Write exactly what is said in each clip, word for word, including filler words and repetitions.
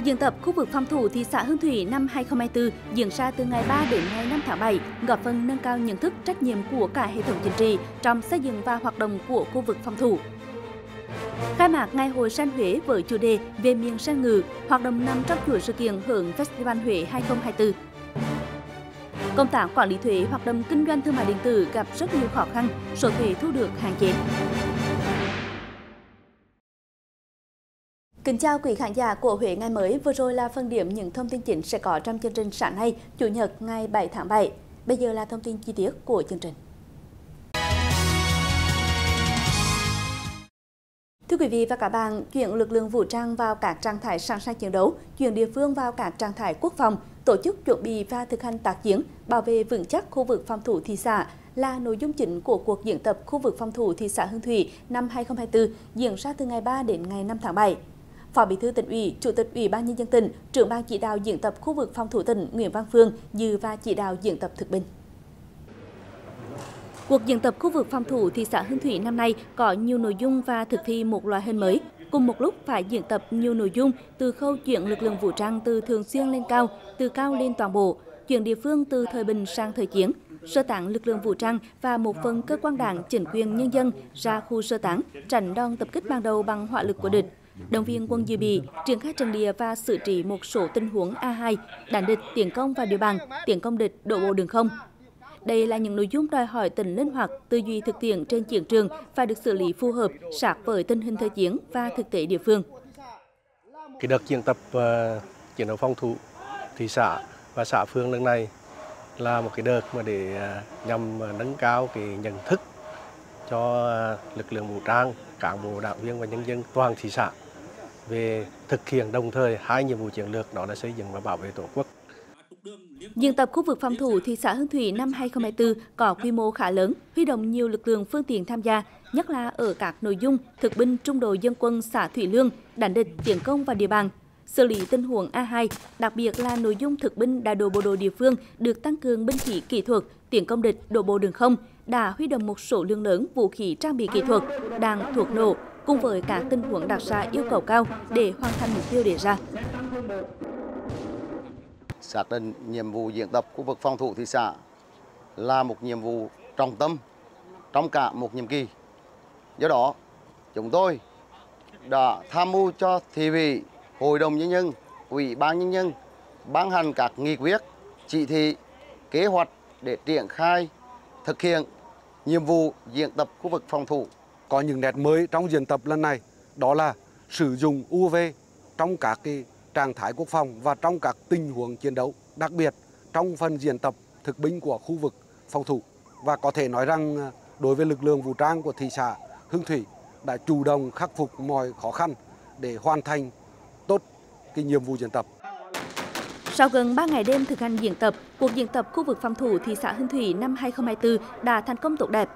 Cuộc diễn tập khu vực phòng thủ thị xã Hương Thủy năm hai không hai tư diễn ra từ ngày ba đến ngày năm tháng bảy, góp phần nâng cao nhận thức, trách nhiệm của cả hệ thống chính trị trong xây dựng và hoạt động của khu vực phòng thủ. Khai mạc Ngày hội Sen Huế với chủ đề Về miền sen ngừ, hoạt động nằm trong chuỗi sự kiện hưởng Festival Huế hai không hai tư. Công tác quản lý thuế hoạt động kinh doanh thương mại điện tử gặp rất nhiều khó khăn, số thuế thu được hạn chế. Kính chào quý khán giả của Huế Ngày Mới, vừa rồi là phân điểm những thông tin chính sẽ có trong chương trình sáng nay, Chủ nhật ngày bảy tháng bảy. Bây giờ là thông tin chi tiết của chương trình. Thưa quý vị và các bạn, chuyển lực lượng vũ trang vào các trạng thái sẵn sàng chiến đấu, chuyển địa phương vào các trạng thái quốc phòng, tổ chức chuẩn bị và thực hành tác chiến, bảo vệ vững chắc khu vực phòng thủ thị xã là nội dung chính của cuộc diễn tập khu vực phòng thủ thị xã Hương Thủy năm hai không hai tư diễn ra từ ngày ba đến ngày năm tháng bảy. Phó Bí thư Tỉnh ủy, Chủ tịch Ủy ban Nhân dân tỉnh, Trưởng ban chỉ đạo diễn tập khu vực phòng thủ tỉnh Nguyễn Văn Phương dự và chỉ đạo diễn tập thực binh. Cuộc diễn tập khu vực phòng thủ thị xã Hương Thủy năm nay có nhiều nội dung và thực thi một loại hình mới. Cùng một lúc phải diễn tập nhiều nội dung từ khâu chuyển lực lượng vũ trang từ thường xuyên lên cao, từ cao lên toàn bộ, chuyển địa phương từ thời bình sang thời chiến, sơ tán lực lượng vũ trang và một phần cơ quan đảng, chính quyền, nhân dân ra khu sơ tán, tránh đòn tập kích ban đầu bằng hỏa lực của địch, động viên quân dự bị, triển khai trận địa và xử trí một số tình huống A hai, đánh địch, tiến công vào địa bàn, tiến công địch, đổ bộ đường không. Đây là những nội dung đòi hỏi tỉnh linh hoạt, tư duy thực tiễn trên chiến trường và được xử lý phù hợp sát với tình hình thời chiến và thực tế địa phương. Cái đợt diễn tập uh, chiến đấu phòng thủ thị xã và xã phường lần này là một cái đợt mà để uh, nhằm nâng cao cái nhận thức cho uh, lực lượng vũ trang, cán bộ, đảng viên và nhân dân toàn thị xã về thực hiện đồng thời hai nhiệm vụ chiến lược, đó là xây dựng và bảo vệ Tổ quốc. Diễn tập khu vực phòng thủ thị xã Hương Thủy năm hai không hai tư có quy mô khá lớn, huy động nhiều lực lượng phương tiện tham gia, nhất là ở các nội dung thực binh trung đội dân quân xã Thủy Lương, đánh địch, tiến công vào địa bàn, xử lý tình huống A hai, đặc biệt là nội dung thực binh đại đội bộ đội địa phương được tăng cường binh khí kỹ thuật, tiến công địch, đổ bộ đường không, đã huy động một số lượng lớn vũ khí trang bị kỹ thuật, đạn thuốc nổ, cùng với các tình huống đặt ra yêu cầu cao để hoàn thành mục tiêu đề ra. Xác định nhiệm vụ diễn tập khu vực phòng thủ thị xã là một nhiệm vụ trọng tâm trong cả một nhiệm kỳ. Do đó, chúng tôi đã tham mưu cho thị ủy, hội đồng nhân dân, ủy ban nhân dân ban hành các nghị quyết, chỉ thị, kế hoạch để triển khai thực hiện nhiệm vụ diễn tập khu vực phòng thủ. Có những nét mới trong diễn tập lần này, đó là sử dụng u a vê trong các cái trạng thái quốc phòng và trong các tình huống chiến đấu, đặc biệt trong phần diễn tập thực binh của khu vực phòng thủ. Và có thể nói rằng đối với lực lượng vũ trang của thị xã Hương Thủy đã chủ động khắc phục mọi khó khăn để hoàn thành tốt cái nhiệm vụ diễn tập. Sau gần ba ngày đêm thực hành diễn tập, cuộc diễn tập khu vực phòng thủ thị xã Hương Thủy năm hai không hai tư đã thành công tốt đẹp.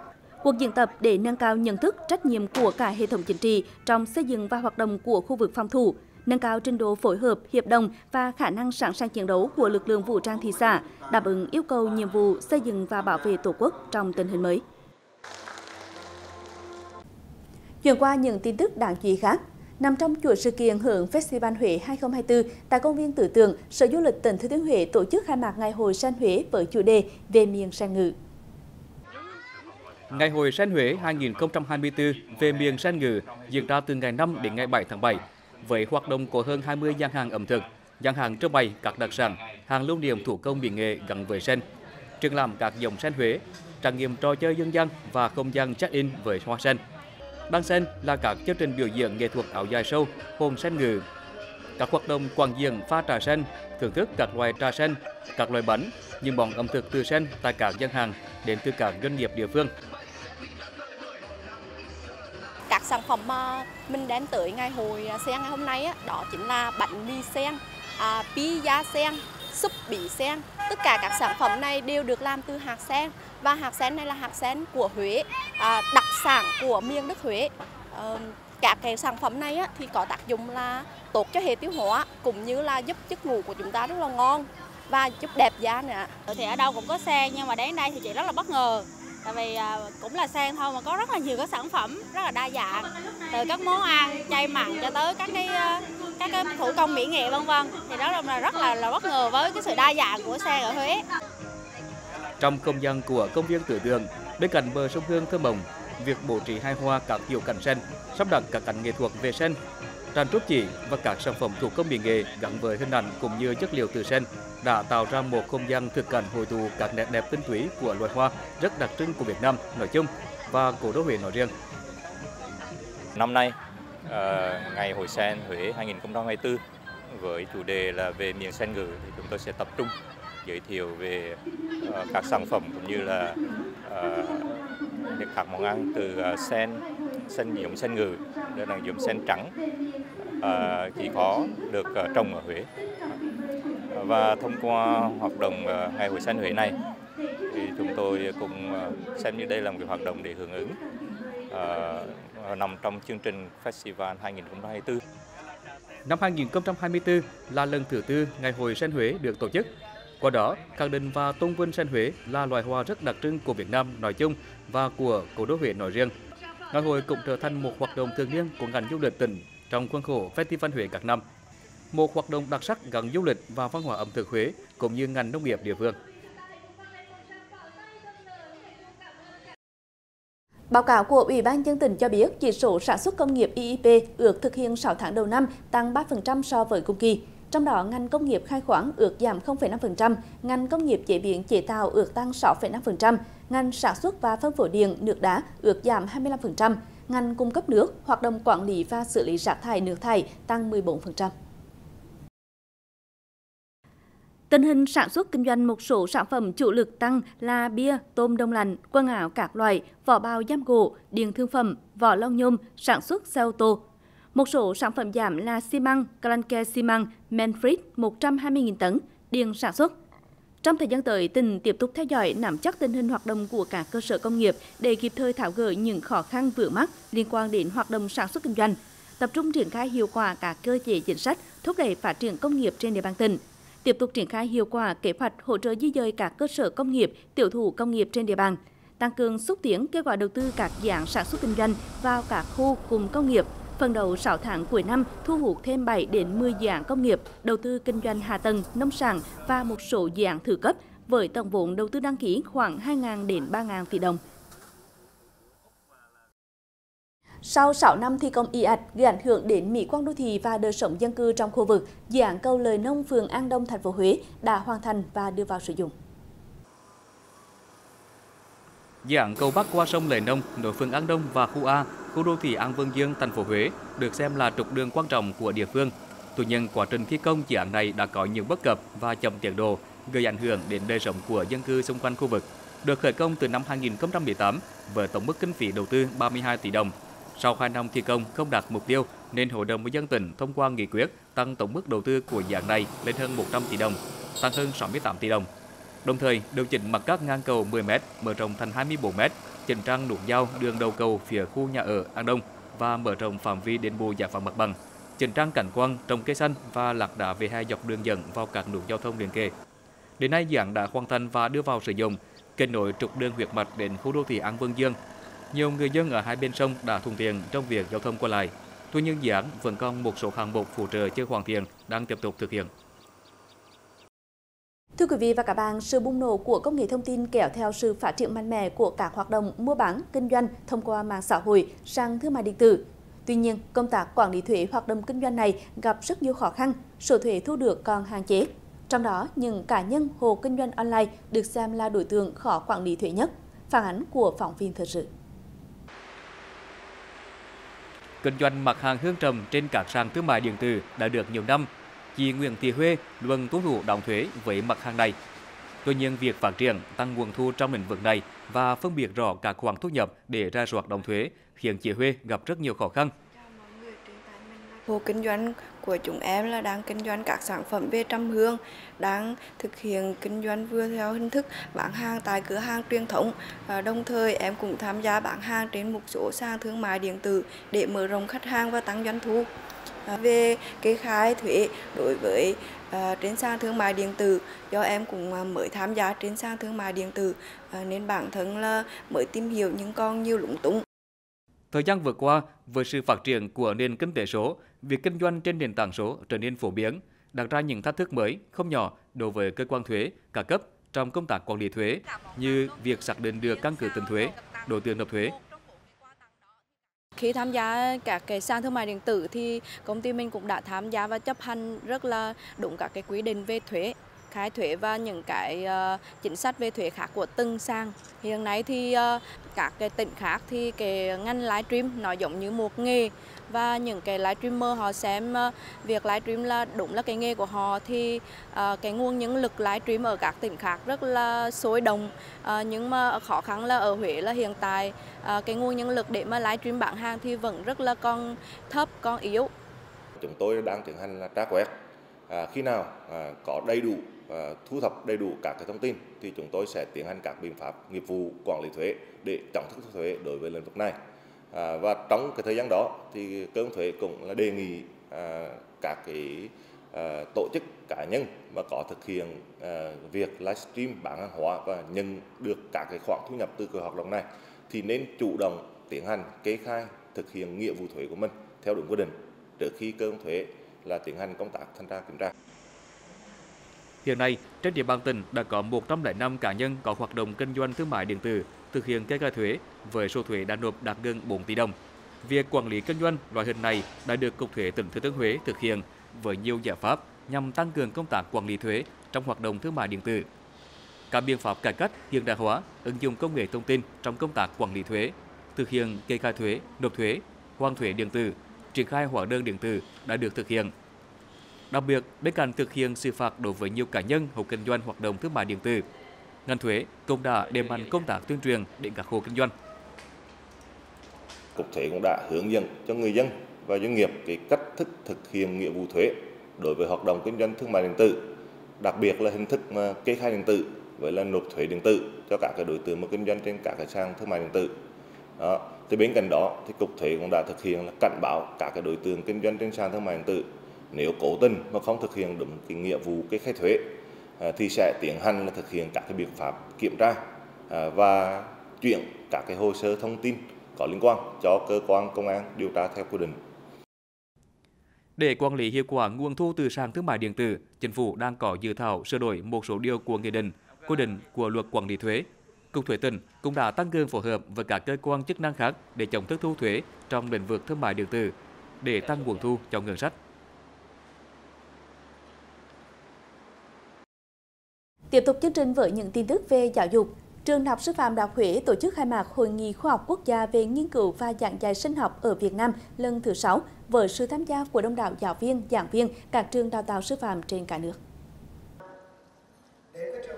Cuộc diễn tập để nâng cao nhận thức, trách nhiệm của cả hệ thống chính trị trong xây dựng và hoạt động của khu vực phòng thủ, nâng cao trình độ phối hợp, hiệp đồng và khả năng sẵn sàng chiến đấu của lực lượng vũ trang thị xã, đáp ứng yêu cầu nhiệm vụ xây dựng và bảo vệ Tổ quốc trong tình hình mới. Chuyển qua những tin tức đáng chú ý khác. Nằm trong chuỗi sự kiện hưởng Festival Huế hai không hai tư tại công viên Tử Tượng, Sở Du lịch tỉnh Thừa Thiên Huế tổ chức khai mạc Ngày hội Sen Huế với chủ đề Về miền sen ngừ. Ngày hội Sen Huế hai không hai tư Về miền sen ngừ diễn ra từ ngày năm đến ngày bảy tháng bảy. Với hoạt động của hơn hai mươi gian hàng ẩm thực, gian hàng trưng bày các đặc sản, hàng lưu niệm thủ công mỹ nghệ gắn với sen, triển lãm các dòng sen Huế, trải nghiệm trò chơi dân gian và không gian check-in với hoa sen. Đan sen là các chương trình biểu diễn nghệ thuật áo dài sâu, hồn sen ngừ, các hoạt động quảng diện pha trà sen, thưởng thức các loại trà sen, các loại bánh, những món ẩm thực từ sen tại các gian hàng đến từ các doanh nghiệp địa phương. Các sản phẩm mà mình đem tới ngày hội sen ngày hôm nay đó chính là bánh mì sen, à, pizza sen, súp bí sen. Tất cả các sản phẩm này đều được làm từ hạt sen và hạt sen này là hạt sen của Huế, à, đặc sản của miền đất Huế. À, các cái sản phẩm này thì có tác dụng là tốt cho hệ tiêu hóa cũng như là giúp giấc ngủ của chúng ta rất là ngon và giúp đẹp da nữa. Thì ở đâu cũng có sen nhưng mà đến đây thì chị rất là bất ngờ. Tại vì cũng là sen thôi mà có rất là nhiều các sản phẩm rất là đa dạng, từ các món ăn chay mặn cho tới các cái các cái thủ công mỹ nghệ vân vân, thì đó là rất là là bất ngờ với cái sự đa dạng của sen ở Huế. Trong không gian của công viên Tử Tượng, bên cạnh bờ sông Hương thơ mộng, việc bố trí hai hoa các kiểu cảnh sen, sắp đặt các cảnh nghệ thuật về sen, tràn trúc chỉ và các sản phẩm thủ công mỹ nghệ gắn với hình ảnh cũng như chất liệu từ sen đã tạo ra một không gian thực cảnh hội tụ các nét đẹp tinh túy của loài hoa rất đặc trưng của Việt Nam nói chung và cố đô Huế nói riêng. Năm nay, Ngày hội sen Huế hai nghìn không trăm hai mươi tư với chủ đề là về miền sen ngữ, thì chúng tôi sẽ tập trung giới thiệu về các sản phẩm cũng như là các món ăn từ sen, sen giống sen ngừ, đó là giống sen trắng chỉ có được trồng ở Huế. Và thông qua hoạt động Ngày hội sen Huế này thì chúng tôi cũng xem như đây là một cái hoạt động để hưởng ứng nằm trong chương trình Festival hai nghìn không trăm hai mươi tư. Năm hai nghìn không trăm hai mươi tư là lần thứ tư Ngày hội sen Huế được tổ chức. Qua đó, khẳng định và tôn vinh sen Huế là loài hoa rất đặc trưng của Việt Nam nói chung và của cố đô Huế nói riêng. Ngày hội cũng trở thành một hoạt động thường niên của ngành du lịch tỉnh trong khuôn khổ Festival Huế các năm. Một hoạt động đặc sắc gắn du lịch và văn hóa ẩm thực Huế cũng như ngành nông nghiệp địa phương. Báo cáo của Ủy ban nhân dân tỉnh cho biết chỉ số sản xuất công nghiệp i i pê ước thực hiện sáu tháng đầu năm tăng ba phần trăm so với cùng kỳ. Trong đó, ngành công nghiệp khai khoáng ước giảm không phẩy năm phần trăm, ngành công nghiệp chế biến chế tạo ước tăng sáu phẩy năm phần trăm, ngành sản xuất và phân phối điện nước đá ước giảm hai mươi lăm phần trăm, ngành cung cấp nước, hoạt động quản lý và xử lý rác thải nước thải tăng mười bốn phần trăm. Tình hình sản xuất kinh doanh một số sản phẩm chủ lực tăng là bia, tôm đông lạnh, quần áo các loại, vỏ bao giam gỗ, điện thương phẩm, vỏ lon nhôm, sản xuất xe ô tô. Một số sản phẩm giảm là xi măng, clanke xi măng, Manfred một trăm hai mươi nghìn tấn, điện sản xuất. Trong thời gian tới, tỉnh tiếp tục theo dõi nắm chắc tình hình hoạt động của các cơ sở công nghiệp để kịp thời tháo gỡ những khó khăn vướng mắc liên quan đến hoạt động sản xuất kinh doanh, tập trung triển khai hiệu quả các cơ chế chính sách thúc đẩy phát triển công nghiệp trên địa bàn tỉnh. Tiếp tục triển khai hiệu quả kế hoạch hỗ trợ di dời các cơ sở công nghiệp, tiểu thủ công nghiệp trên địa bàn, tăng cường xúc tiến kêu gọi đầu tư các dự án sản xuất kinh doanh vào các khu cụm công nghiệp. Phần đầu sáu tháng cuối năm thu hút thêm bảy đến mười dự án công nghiệp, đầu tư kinh doanh hạ tầng, nông sản và một số dự án thứ cấp với tổng vốn đầu tư đăng ký khoảng hai nghìn đến ba nghìn tỷ đồng. Sau sáu năm thi công ì ạch gây ảnh hưởng đến mỹ quan đô thị và đời sống dân cư trong khu vực, dự án cầu Lời Nông, phường An Đông, thành phố Huế đã hoàn thành và đưa vào sử dụng. Dự án cầu bắc qua sông Lời Nông nối phường An Đông và khu A, khu đô thị An Vương Dương, thành phố Huế được xem là trục đường quan trọng của địa phương. Tuy nhiên, quá trình thi công dự án này đã có nhiều bất cập và chậm tiến độ, gây ảnh hưởng đến đời sống của dân cư xung quanh khu vực. Được khởi công từ năm hai nghìn không trăm mười tám với tổng mức kinh phí đầu tư ba mươi hai tỷ đồng. Sau hai năm thi công không đạt mục tiêu, nên Hội đồng nhân dân tỉnh thông qua nghị quyết tăng tổng mức đầu tư của dự án này lên hơn một trăm tỷ đồng, tăng hơn sáu mươi tám tỷ đồng. Đồng thời, điều chỉnh mặt cát ngang cầu mười mét mở rộng thành hai mươi tư mét, chỉnh trang nút giao đường đầu cầu phía khu nhà ở An Đông và mở rộng phạm vi đền bù giải phóng mặt bằng, chỉnh trang cảnh quan, trồng cây xanh và lát đá vỉa hè dọc đường dẫn vào các nút giao thông liền kề. Đến nay, dự án đã hoàn thành và đưa vào sử dụng, kết nối trục đường huyết mạch đến khu đô thị An Vương Dương. Nhiều người dân ở hai bên sông đã thuận tiện trong việc giao thông qua lại. Tuy nhiên, dự án vẫn còn một số hạng mục phụ trợ chưa hoàn thiện đang tiếp tục thực hiện. Thưa quý vị và các bạn, sự bùng nổ của công nghệ thông tin kéo theo sự phát triển mạnh mẽ của các hoạt động mua bán, kinh doanh thông qua mạng xã hội, sàn thương mại điện tử. Tuy nhiên, công tác quản lý thuế hoạt động kinh doanh này gặp rất nhiều khó khăn, số thuế thu được còn hạn chế. Trong đó, những cá nhân hộ kinh doanh online được xem là đối tượng khó quản lý thuế nhất. Phản ánh của phóng viên thời sự. Kinh doanh mặt hàng hương trầm trên các sàn thương mại điện tử đã được nhiều năm. Chị Nguyễn Thị Huệ luôn tuân thủ đóng thuế với mặt hàng này. Tuy nhiên, việc phát triển tăng nguồn thu trong lĩnh vực này và phân biệt rõ các khoản thu nhập để ra soát đóng thuế khiến chị Huệ gặp rất nhiều khó khăn. Hộ kinh doanh của chúng em là đang kinh doanh các sản phẩm về trầm hương, đang thực hiện kinh doanh vừa theo hình thức bán hàng tại cửa hàng truyền thống. Đồng thời, em cũng tham gia bán hàng trên một số sàn thương mại điện tử để mở rộng khách hàng và tăng doanh thu. Về kê khai thuế đối với uh, trên sàn thương mại điện tử, do em cũng mới tham gia trên sàn thương mại điện tử uh, nên bản thân là mới tìm hiểu nhưng còn nhiều lúng túng. Thời gian vừa qua, với sự phát triển của nền kinh tế số, việc kinh doanh trên nền tảng số trở nên phổ biến, đặt ra những thách thức mới không nhỏ đối với cơ quan thuế cả cấp trong công tác quản lý thuế, như việc xác định được căn cứ tính thuế, đối tượng nộp thuế. Khi tham gia các cái sàn thương mại điện tử thì công ty mình cũng đã tham gia và chấp hành rất là đúng các cái quy định về thuế, khai thuế và những cái chính sách về thuế khác của từng sàn. Hiện nay thì các cái tỉnh khác thì cái ngành live stream nó giống như một nghề, và những cái live streamer họ xem việc live stream là đúng là cái nghề của họ, thì cái nguồn nhân lực live stream ở các tỉnh khác rất là sôi động, nhưng mà khó khăn là ở Huế là hiện tại cái nguồn nhân lực để mà live stream bán hàng thì vẫn rất là còn thấp, còn yếu. Chúng tôi đang tiến hành là tra quét, à, khi nào à, có đầy đủ À, thu thập đầy đủ các cái thông tin thì chúng tôi sẽ tiến hành các biện pháp nghiệp vụ quản lý thuế để chống thất thuế đối với lĩnh vực này. À, và trong cái thời gian đó thì cơ quan thuế cũng là đề nghị à, các cái à, tổ chức cá nhân mà có thực hiện à, việc livestream bán hàng hóa và nhận được các cái khoản thu nhập từ cái hoạt động này thì nên chủ động tiến hành kê khai thực hiện nghĩa vụ thuế của mình theo đúng quy định trước khi cơ quan thuế là tiến hành công tác thanh tra kiểm tra. Hiện nay, trên địa bàn tỉnh đã có một trăm lẻ năm cá nhân có hoạt động kinh doanh thương mại điện tử thực hiện kê khai thuế với số thuế đã nộp đạt gần bốn tỷ đồng. Việc quản lý kinh doanh loại hình này đã được Cục Thuế tỉnh Thừa Thiên Huế thực hiện với nhiều giải pháp nhằm tăng cường công tác quản lý thuế trong hoạt động thương mại điện tử. Các biện pháp cải cách hiện đại hóa, ứng dụng công nghệ thông tin trong công tác quản lý thuế, thực hiện kê khai thuế, nộp thuế, hoàn thuế điện tử, triển khai hóa đơn điện tử đã được thực hiện. Đặc biệt, bên cạnh thực hiện xử phạt đối với nhiều cá nhân hộ kinh doanh hoạt động thương mại điện tử, ngành thuế cũng đã đẩy mạnh công tác tuyên truyền đến các hộ kinh doanh. Cục thuế cũng đã hướng dẫn cho người dân và doanh nghiệp cái cách thức thực hiện nghĩa vụ thuế đối với hoạt động kinh doanh thương mại điện tử, đặc biệt là hình thức kê khai điện tử với là nộp thuế điện tử cho các cái đối tượng mà kinh doanh trên các cái sàn thương mại điện tử. Đó. Thì bên cạnh đó, thì Cục thuế cũng đã thực hiện là cảnh báo các cái đối tượng kinh doanh trên sàn thương mại điện tử, nếu cố tình mà không thực hiện đúng cái nghĩa vụ kê khai thuế thì sẽ tiến hành là thực hiện các cái biện pháp kiểm tra và chuyển các cái hồ sơ thông tin có liên quan cho cơ quan công an điều tra theo quy định. Để quản lý hiệu quả nguồn thu từ sàn thương mại điện tử, Chính phủ đang có dự thảo sửa đổi một số điều của nghị định, quy định của Luật Quản lý thuế. Cục Thuế tỉnh cũng đã tăng cường phối hợp với các cơ quan chức năng khác để chống thất thu thuế trong lĩnh vực thương mại điện tử để tăng nguồn thu cho ngân sách. Tiếp tục chương trình với những tin tức về giáo dục. Trường Đại học Sư phạm Đại học Huế tổ chức khai mạc Hội nghị Khoa học Quốc gia về nghiên cứu và giảng dạy sinh học ở Việt Nam lần thứ sáu với sự tham gia của đông đảo giáo viên, giảng viên các trường đào tạo sư phạm trên cả nước.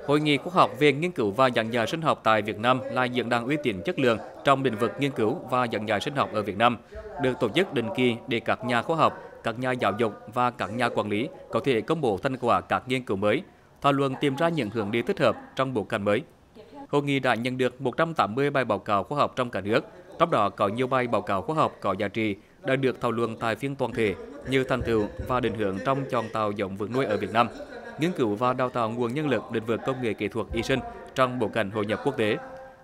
Hội nghị Khoa học về nghiên cứu và giảng dạy sinh học tại Việt Nam là diễn đàn uy tín chất lượng trong lĩnh vực nghiên cứu và giảng dạy sinh học ở Việt Nam, được tổ chức định kỳ để các nhà khoa học, các nhà giáo dục và các nhà quản lý có thể công bố thành quả các nghiên cứu mới, thảo luận tìm ra những hướng đi thích hợp trong bối cảnh mới. Hội nghị đã nhận được một trăm tám mươi bài báo cáo khoa học trong cả nước, trong đó có nhiều bài báo cáo khoa học có giá trị đã được thảo luận tại phiên toàn thể như thành tựu và định hướng trong chọn tạo giống vật nuôi ở Việt Nam, nghiên cứu và đào tạo nguồn nhân lực lĩnh vực công nghệ kỹ thuật y sinh trong bối cảnh hội nhập quốc tế.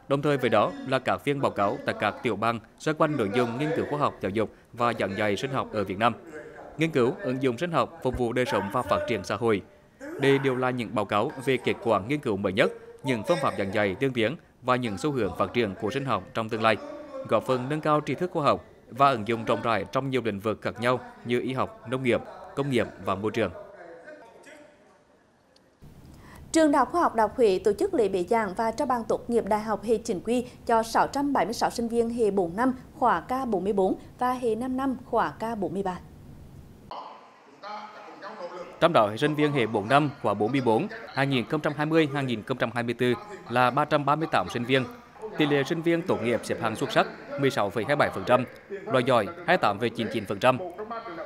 Đồng thời với đó là các phiên báo cáo tại các tiểu ban xoay quanh nội dung nghiên cứu khoa học giáo dục và giảng dạy sinh học ở Việt Nam, nghiên cứu ứng dụng sinh học phục vụ đời sống và phát triển xã hội. Đây đều là những báo cáo về kết quả nghiên cứu mới nhất, những phương pháp giảng dạy tiên tiến và những xu hướng phát triển của sinh học trong tương lai, góp phần nâng cao tri thức khoa học và ứng dụng rộng rãi trong nhiều lĩnh vực khác nhau như y học, nông nghiệp, công nghiệp và môi trường. Trường Đại học Khoa học Đại học Huế tổ chức lễ bế giảng và trao bằng tốt nghiệp đại học hệ chính quy cho sáu trăm bảy mươi sáu sinh viên hệ bốn năm khóa K bốn mươi bốn và hệ năm năm khóa K bốn mươi ba. Trong đó, sinh viên hệ bốn năm khóa bốn mươi bốn hai nghìn không trăm hai mươi đến hai nghìn không trăm hai mươi tư là ba trăm ba mươi tám sinh viên. Tỷ lệ sinh viên tốt nghiệp xếp hạng xuất sắc mười sáu phẩy hai mươi bảy phần trăm, loại giỏi hai mươi tám phẩy chín mươi chín phần trăm.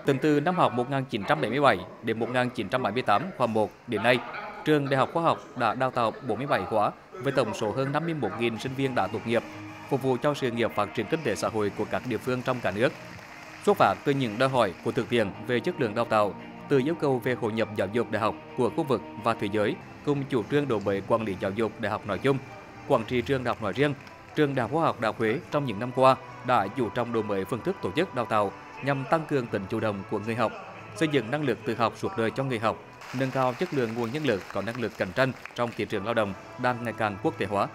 Tính từ năm học một nghìn chín trăm bảy mươi bảy đến một nghìn chín trăm bảy mươi tám khóa một đến nay, Trường Đại học Khoa học đã đào tạo bốn mươi bảy khóa với tổng số hơn năm mươi mốt nghìn sinh viên đã tốt nghiệp, phục vụ cho sự nghiệp phát triển kinh tế xã hội của các địa phương trong cả nước. Xuất phát từ những đòi hỏi của thực tiễn về chất lượng đào tạo, từ yêu cầu về hội nhập giáo dục đại học của khu vực và thế giới, cùng chủ trương đổi mới quản lý giáo dục đại học nói chung, quản trị trường đại học nói riêng, Trường Đại học Khoa học Đại học Huế trong những năm qua đã chú trọng đổi mới phương thức tổ chức đào tạo nhằm tăng cường tính chủ động của người học, xây dựng năng lực tự học suốt đời cho người học, nâng cao chất lượng nguồn nhân lực có năng lực cạnh tranh trong thị trường lao động đang ngày càng quốc tế hóa.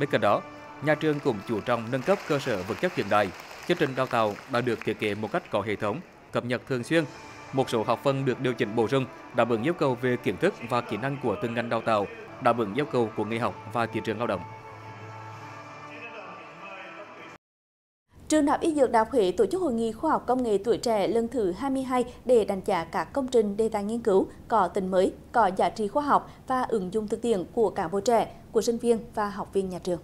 Bên cạnh đó, nhà trường cũng chú trọng nâng cấp cơ sở vật chất hiện đại, chương trình đào tạo đã được thiết kế một cách có hệ thống, cập nhật thường xuyên. Một số học phần được điều chỉnh bổ sung đáp ứng yêu cầu về kiến thức và kỹ năng của từng ngành đào tạo, đáp ứng yêu cầu của người học và thị trường lao động. Trường Đại học Y Dược Đại học Huế tổ chức hội nghị khoa học công nghệ tuổi trẻ lần thứ hai mươi hai để đánh giá các công trình đề tài nghiên cứu có tính mới, có giá trị khoa học và ứng dụng thực tiễn của cán bộ trẻ, của sinh viên và học viên nhà trường.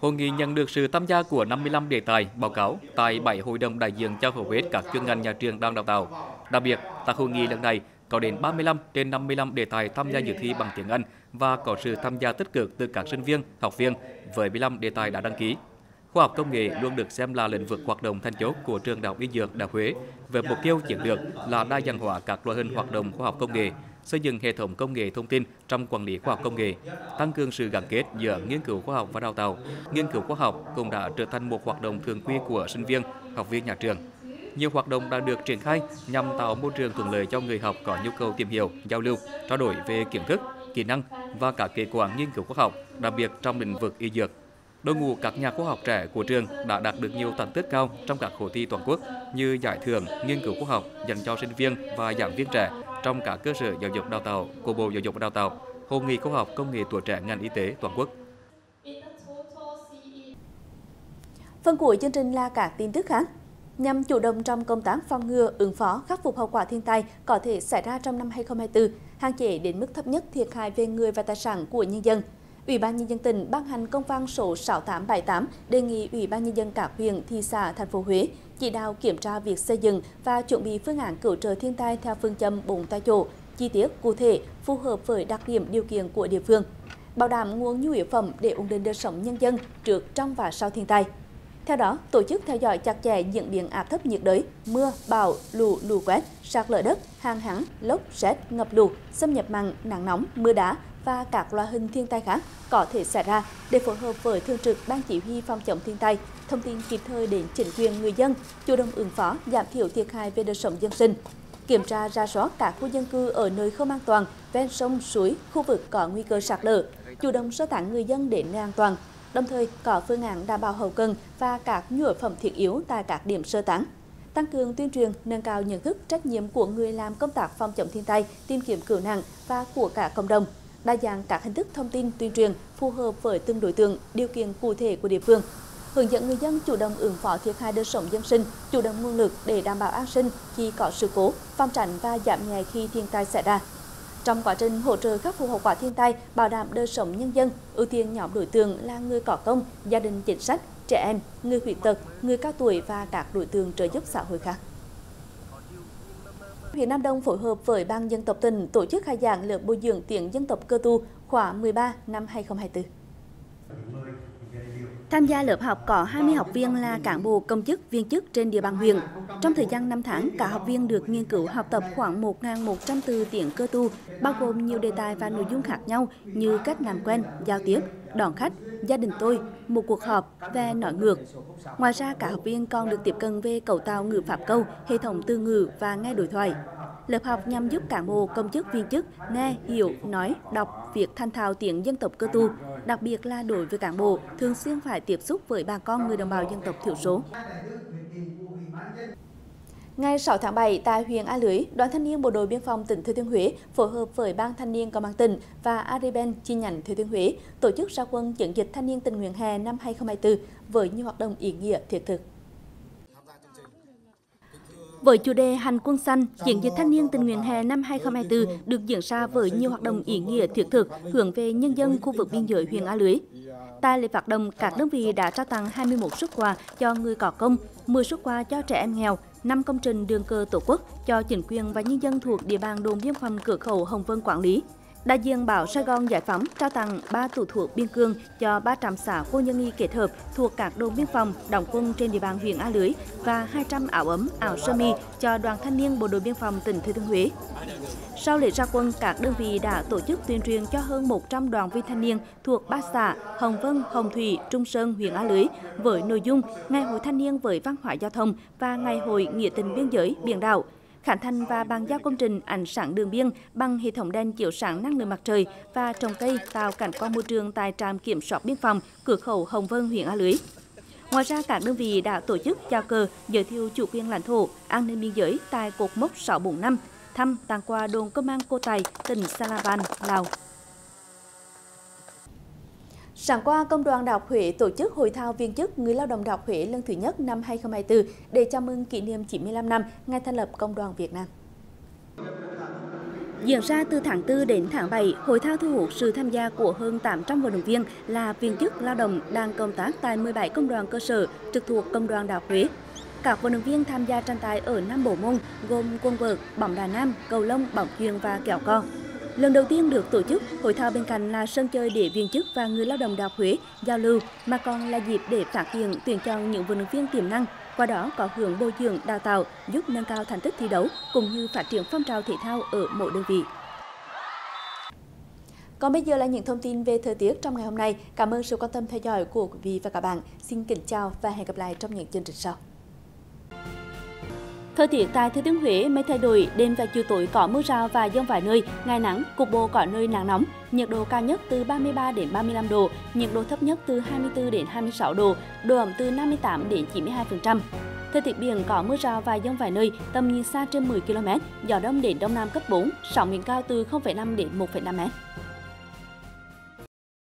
Hội nghị nhận được sự tham gia của năm mươi lăm đề tài báo cáo tại bảy hội đồng đại diện cho hầu hết các chuyên ngành nhà trường đang đào tạo. Đặc biệt, tại hội nghị lần này có đến ba mươi lăm trên năm mươi lăm đề tài tham gia dự thi bằng tiếng Anh và có sự tham gia tích cực từ các sinh viên, học viên với mười lăm đề tài đã đăng ký. Khoa học công nghệ luôn được xem là lĩnh vực hoạt động then chốt của Trường Đại học Y Dược Đại học Huế với mục tiêu chiến lược là đa dạng hóa các loại hình hoạt động khoa học công nghệ, xây dựng hệ thống công nghệ thông tin trong quản lý khoa học công nghệ, tăng cường sự gắn kết giữa nghiên cứu khoa học và đào tạo. Nghiên cứu khoa học cũng đã trở thành một hoạt động thường quy của sinh viên, học viên nhà trường. Nhiều hoạt động đã được triển khai nhằm tạo môi trường thuận lợi cho người học có nhu cầu tìm hiểu, giao lưu, trao đổi về kiến thức, kỹ năng và các kết quả nghiên cứu khoa học, đặc biệt trong lĩnh vực y dược. Đội ngũ các nhà khoa học trẻ của trường đã đạt được nhiều thành tích cao trong các hội thi toàn quốc như giải thưởng nghiên cứu khoa học dành cho sinh viên và giảng viên trẻ trong các cơ sở giáo dục đào tạo của Bộ Giáo dục và Đào tạo, Hội nghị khoa học công nghệ tuổi trẻ ngành y tế toàn quốc. Phần cuối chương trình là các tin tức khác. Nhằm chủ động trong công tác phòng ngừa, ứng phó, khắc phục hậu quả thiên tai có thể xảy ra trong năm hai không hai tư, hạn chế đến mức thấp nhất thiệt hại về người và tài sản của nhân dân, Ủy ban Nhân dân tỉnh ban hành công văn số sáu tám bảy tám đề nghị Ủy ban Nhân dân các huyện, thị xã, thành phố Huế chỉ đạo kiểm tra việc xây dựng và chuẩn bị phương án cứu trợ thiên tai theo phương châm bốn tại chỗ, chi tiết, cụ thể, phù hợp với đặc điểm điều kiện của địa phương, bảo đảm nguồn nhu yếu phẩm để ổn định đời sống nhân dân trước, trong và sau thiên tai. Theo đó, tổ chức theo dõi chặt chẽ diễn biến áp thấp nhiệt đới, mưa, bão, lũ, lũ quét, sạt lở đất, hạn hán, lốc, rét, ngập lụt, xâm nhập mặn, nắng nóng, mưa đá và các loại hình thiên tai khác có thể xảy ra để phối hợp với thường trực Ban Chỉ huy phòng chống thiên tai, thông tin kịp thời đến chính quyền, người dân, chủ động ứng phó, giảm thiểu thiệt hại về đời sống dân sinh, kiểm tra rà soát các khu dân cư ở nơi không an toàn, ven sông, suối, khu vực có nguy cơ sạt lở, chủ động sơ tán người dân đến nơi an toàn, đồng thời có phương án đảm bảo hậu cần và các nhu yếu phẩm thiết yếu tại các điểm sơ tán, tăng cường tuyên truyền, nâng cao nhận thức, trách nhiệm của người làm công tác phòng chống thiên tai, tìm kiếm cứu nạn và của cả cộng đồng, đa dạng các hình thức thông tin tuyên truyền phù hợp với từng đối tượng, điều kiện cụ thể của địa phương, hướng dẫn người dân chủ động ứng phó thiệt hại đời sống dân sinh, chủ động nguồn lực để đảm bảo an sinh khi có sự cố, phòng tránh và giảm nhẹ khi thiên tai xảy ra. Trong quá trình hỗ trợ khắc phục hậu quả thiên tai, bảo đảm đời sống nhân dân, ưu tiên nhóm đối tượng là người có công, gia đình chính sách, trẻ em, người khuyết tật, người cao tuổi và các đối tượng trợ giúp xã hội khác. Huyện Nam Đông phối hợp với Ban Dân tộc tỉnh tổ chức khai giảng lớp bồi dưỡng tiếng dân tộc Cơ Tu khóa mười ba năm hai không hai tư. Tham gia lớp học có hai mươi học viên là cán bộ, công chức, viên chức trên địa bàn huyện. Trong thời gian năm tháng, cả học viên được nghiên cứu học tập khoảng một nghìn một trăm từ tiếng Cơ Tu, bao gồm nhiều đề tài và nội dung khác nhau như cách làm quen, giao tiếp, đón khách, gia đình tôi, một cuộc họp về nói ngược. Ngoài ra, cả học viên còn được tiếp cận về cấu tạo ngữ pháp câu, hệ thống từ ngữ và nghe đối thoại. Lớp học nhằm giúp cán bộ, công chức, viên chức nghe, hiểu, nói, đọc, viết thành thạo tiếng dân tộc Cơ Tu, đặc biệt là đối với cán bộ thường xuyên phải tiếp xúc với bà con người đồng bào dân tộc thiểu số. Ngày sáu tháng bảy tại huyện A Lưới, Đoàn Thanh niên Bộ đội Biên phòng tỉnh Thừa Thiên Huế phối hợp với Ban Thanh niên Công an tỉnh và Ariben chi nhánh Thừa Thiên Huế tổ chức ra quân chiến dịch thanh niên tình nguyện hè năm hai không hai tư với nhiều hoạt động ý nghĩa thiết thực. Với chủ đề Hành quân xanh, chiến dịch thanh niên tình nguyện hè năm hai không hai tư được diễn ra với nhiều hoạt động ý nghĩa thiết thực hướng về nhân dân khu vực biên giới huyện A Lưới. Tại lễ phát động, các đơn vị đã trao tặng hai mươi mốt suất quà cho người có công, mười suất quà cho trẻ em nghèo, năm công trình đường cờ Tổ quốc cho chính quyền và nhân dân thuộc địa bàn đồn biên phòng cửa khẩu Hồng Vân quản lý, Đại diện Báo Sài Gòn Giải phóng trao tặng ba tủ thuốc biên cương cho ba trăm xã vô nhân nghi kết hợp thuộc các đồn biên phòng đóng quân trên địa bàn huyện A Lưới và hai trăm áo ấm, áo sơ mi cho Đoàn Thanh niên Bộ đội Biên phòng tỉnh Thừa Thiên Huế. Sau lễ ra quân, các đơn vị đã tổ chức tuyên truyền cho hơn một trăm đoàn viên thanh niên thuộc ba xã Hồng Vân, Hồng Thủy, Trung Sơn, huyện A Lưới với nội dung Ngày hội Thanh niên với văn hóa giao thông và Ngày hội Nghĩa tình biên giới, biển đảo. Khánh thành và bàn giao công trình ánh sáng đường biên bằng hệ thống đèn chiếu sáng năng lượng mặt trời và trồng cây tạo cảnh quan môi trường tại trạm kiểm soát biên phòng cửa khẩu Hồng Vân, huyện A Lưới. Ngoài ra, các đơn vị đã tổ chức chào cờ, giới thiệu chủ quyền lãnh thổ, an ninh biên giới tại cột mốc sáu bốn năm, thăm tặng quà đồn công an Cô Tài, tỉnh Sa La Van, Lào. Sáng qua, Công đoàn Đạo Huế tổ chức hội thao viên chức người lao động Đạo Huế lần thứ nhất năm hai không hai tư để chào mừng kỷ niệm chín mươi lăm năm ngày thành lập Công đoàn Việt Nam. Diễn ra từ tháng tư đến tháng bảy, hội thao thu hút sự tham gia của hơn tám trăm vận động viên là viên chức lao động đang công tác tại mười bảy công đoàn cơ sở trực thuộc Công đoàn Đạo Huế. Các vận động viên tham gia tranh tài ở năm bộ môn gồm quần vợt, bóng đá nam, cầu lông, bóng chuyền và kéo co. Lần đầu tiên được tổ chức, hội thao bên cạnh là sân chơi để viên chức và người lao động Đại học Huế giao lưu, mà còn là dịp để phát hiện tuyển chọn những vận động viên tiềm năng, qua đó có hướng bồi dưỡng đào tạo, giúp nâng cao thành tích thi đấu cũng như phát triển phong trào thể thao ở mỗi đơn vị. Còn bây giờ là những thông tin về thời tiết trong ngày hôm nay. Cảm ơn sự quan tâm theo dõi của quý vị và các bạn. Xin kính chào và hẹn gặp lại trong những chương trình sau. Thời tiết tại Thừa Thiên Huế mây thay đổi, đêm và chiều tối có mưa rào và dông vài nơi, ngày nắng, cục bộ có nơi nắng nóng, nhiệt độ cao nhất từ ba mươi ba đến ba mươi lăm độ, nhiệt độ thấp nhất từ hai mươi tư đến hai mươi sáu độ, độ ẩm từ năm mươi tám đến chín mươi hai phần trăm. Thời tiết biển có mưa rào và dông vài nơi, tầm nhìn xa trên mười ki lô mét, gió đông đến đông nam cấp bốn, sóng biển cao từ không phẩy năm đến một phẩy năm mét.